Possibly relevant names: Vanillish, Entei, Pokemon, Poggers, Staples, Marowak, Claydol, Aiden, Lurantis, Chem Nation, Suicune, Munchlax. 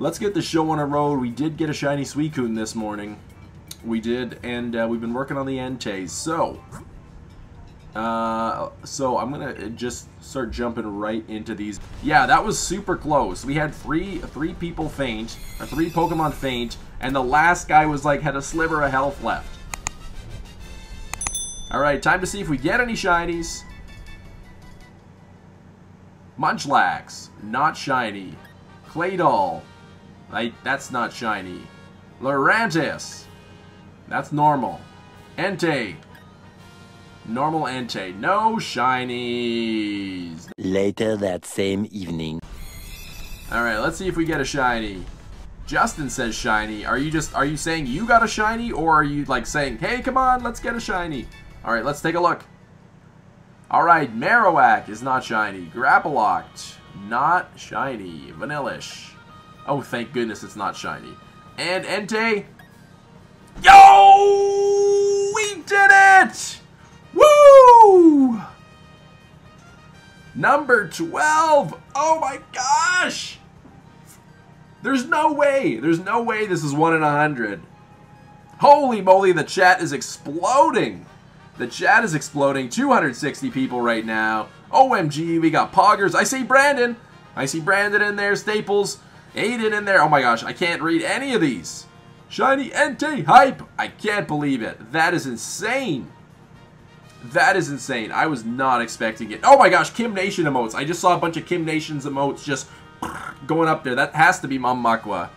Let's get the show on a road. We did get a shiny Suicune this morning. We did, and we've been working on the Entei. So, I'm going to just start jumping right into these. Yeah, that was super close. We had three people faint, or three Pokemon faint, and the last guy was like, had a sliver of health left. Alright, time to see if we get any shinies. Munchlax, not shiny. Claydol, that's not shiny. Lurantis, that's normal. Entei, normal Entei. No shinies. Later that same evening. Alright, let's see if we get a shiny. Justin says shiny. Are you saying you got a shiny, or are you like saying, hey, come on, let's get a shiny? Alright, let's take a look. Alright, Marowak is not shiny. Grappalocked, not shiny. Vanillish. Oh, thank goodness it's not shiny. And Entei. Yo! We did it! Woo! Number 12! Oh my gosh! There's no way! There's no way this is 1 in 100. Holy moly, the chat is exploding! The chat is exploding. 260 people right now. OMG, we got Poggers. I see Brandon. I see Brandon in there. Staples. Aiden in there. Oh my gosh, I can't read any of these. Shiny Entei hype. I can't believe it. That is insane. That is insane. I was not expecting it. Oh my gosh, Chem Nation emotes. I just saw a bunch of Chem Nation's emotes just going up there. That has to be Mom Makwa.